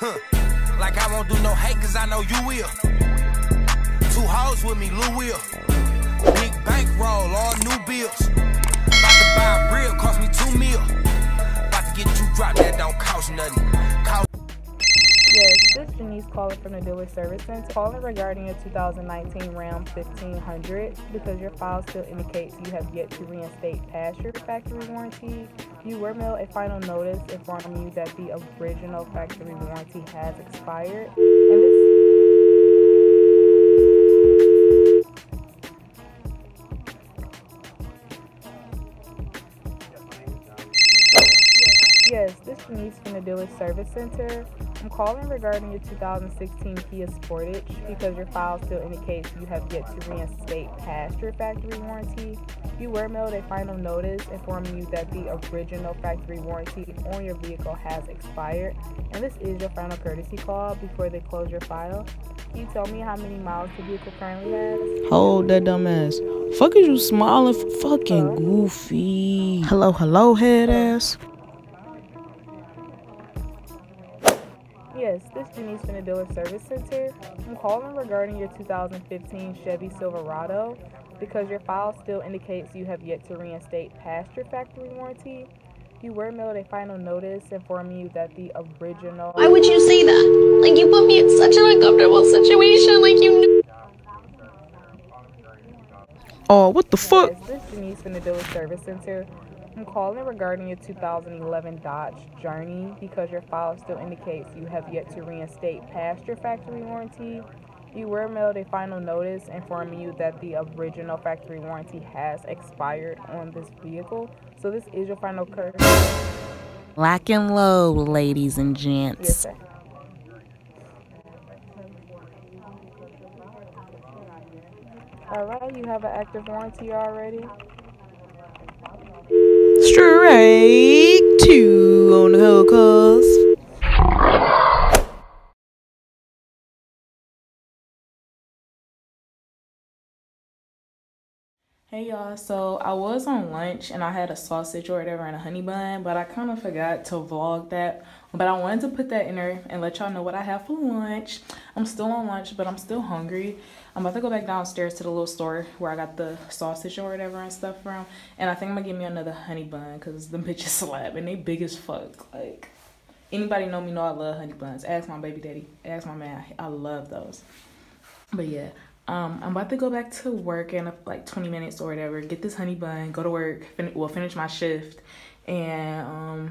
Huh. Like I won't do no hate, cause I know you will. Two hoes with me, Lou Will. Big bankroll, all new bills. About to buy a reel, cost me $2 million. About to get you dropped, that don't cost nothing. Yes, this is Denise Caller from the Dealer Service Center. Calling regarding your 2019 Ram 1500 because your file still indicates you have yet to reinstate past your factory warranty. You were mailed a final notice informing you that the original factory warranty has expired. And this Yes, this is Denise from the Dealer Service Center. I'm calling regarding your 2016 Kia Sportage because your file still indicates you have yet to reinstate past your factory warranty. You were mailed a final notice informing you that the original factory warranty on your vehicle has expired, and this is your final courtesy call before they close your file. Can you tell me how many miles the vehicle currently has? Hold that dumbass. Fuck is you smiling for fucking goofy? Hello, hello, head ass. Yes, this is Janice from the Dealer Service Center. I'm calling regarding your 2015 Chevy Silverado because your file still indicates you have yet to reinstate past your factory warranty. You were mailed a final notice informing you that the original... Why would you say that? Like, you put me in such an uncomfortable situation, like you knew... Oh, what the fuck? Yes, this is Janice from the Dealer Service Center. I'm calling regarding your 2011 Dodge Journey because your file still indicates you have yet to reinstate past your factory warranty. You were mailed a final notice informing you that the original factory warranty has expired on this vehicle. So this is your final courtesy. Black and low, ladies and gents. Yes, sir. All right, you have an active warranty already. Straight to on the whole cause. Hey y'all, so I was on lunch and I had a sausage or whatever and a honey bun, but I kind of forgot to vlog that. But I wanted to put that in there and let y'all know what I have for lunch. I'm still on lunch, but I'm still hungry. I'm about to go back downstairs to the little store where I got the sausage or whatever and stuff from. And I think I'm gonna get me another honey bun because them bitches slap and they big as fuck. Like, anybody know me know I love honey buns. Ask my baby daddy, ask my man, I love those. But yeah. I'm about to go back to work in like 20 minutes or whatever, get this honey bun, go to work, finish my shift, and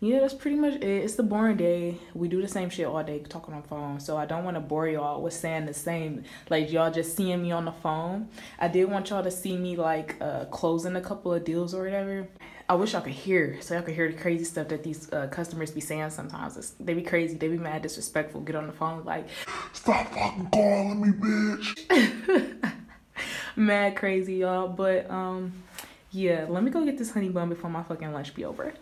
yeah, that's pretty much it. It's the boring day. We do the same shit all day, talking on the phone, so I don't want to bore y'all with saying the same, like y'all just seeing me on the phone. I did want y'all to see me like closing a couple of deals or whatever. I wish y'all could hear, so y'all could hear the crazy stuff that these customers be saying sometimes. They be crazy, they be mad, disrespectful, get on the phone like, stop fucking calling me, bitch. Mad crazy, y'all. But yeah, let me go get this honey bun before my fucking lunch be over.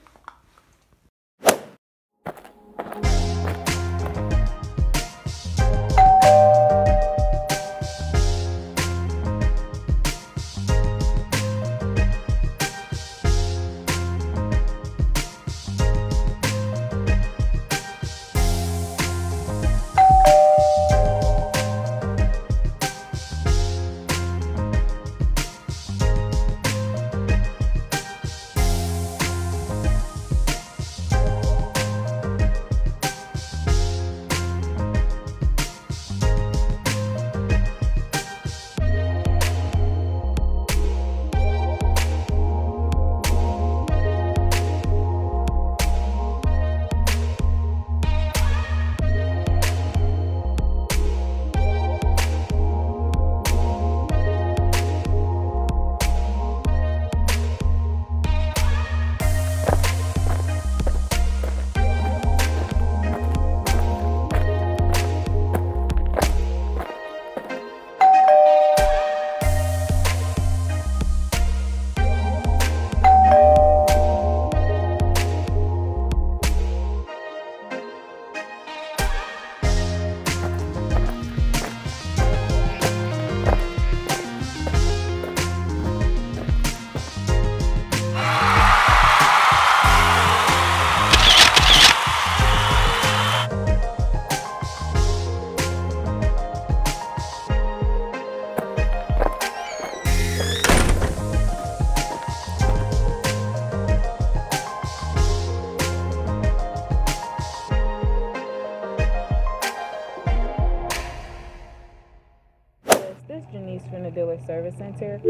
service center.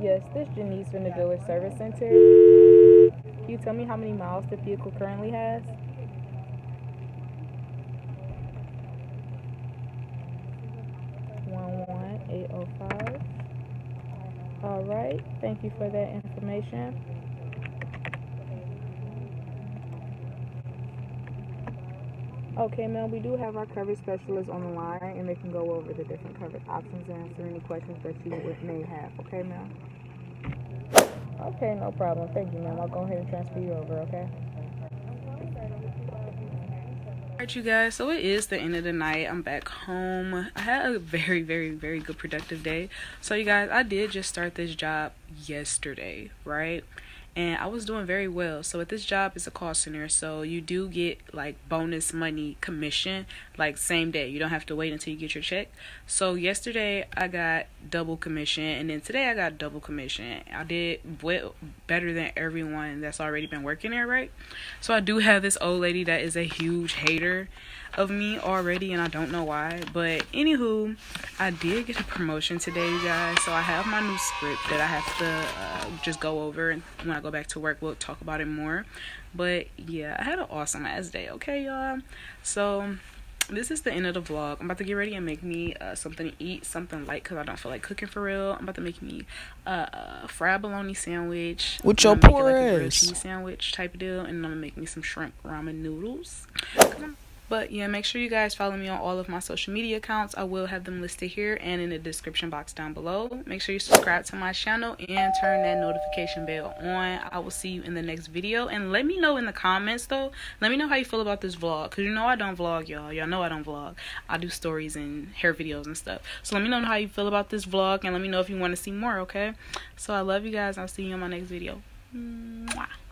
Yes, this is Janice from the Village Service Center. Can you tell me how many miles the vehicle currently has? All right, thank you for that information. Okay, ma'am, we do have our coverage specialists on the line, and they can go over the different coverage options and answer any questions that you may have. Okay, ma'am? Okay, no problem. Thank you, ma'am. I'll go ahead and transfer you over, okay? Alright, you guys, so it is the end of the night. I'm back home. I had a very, very, very good productive day. So you guys, I did just start this job yesterday, right? And I was doing very well. So at this job, it's a call center, so you do get like bonus money commission, like same day. You don't have to wait until you get your check. So yesterday I got double commission, and then today I got double commission. I did well, better than everyone that's already been working there, right? So I do have this old lady that is a huge hater of me already, and I don't know why. But anywho, I did get a promotion today, you guys. So I have my new script that I have to just go over, and when I go back to work, we'll talk about it more. But yeah, I had an awesome ass day, okay, y'all? So this is the end of the vlog. I'm about to get ready and make me something to eat, something light, because I don't feel like cooking for real. I'm about to make me a fried bologna sandwich with your poor ass, like a cheese sandwich type of deal, and I'm gonna make me some shrimp ramen noodles. But yeah, make sure you guys follow me on all of my social media accounts. I will have them listed here and in the description box down below. Make sure you subscribe to my channel and turn that notification bell on. I will see you in the next video. And let me know in the comments, though. Let me know how you feel about this vlog. Because you know I don't vlog, y'all. Y'all know I don't vlog. I do stories and hair videos and stuff. So let me know how you feel about this vlog. And let me know if you want to see more, okay? So I love you guys. I'll see you in my next video. Mwah.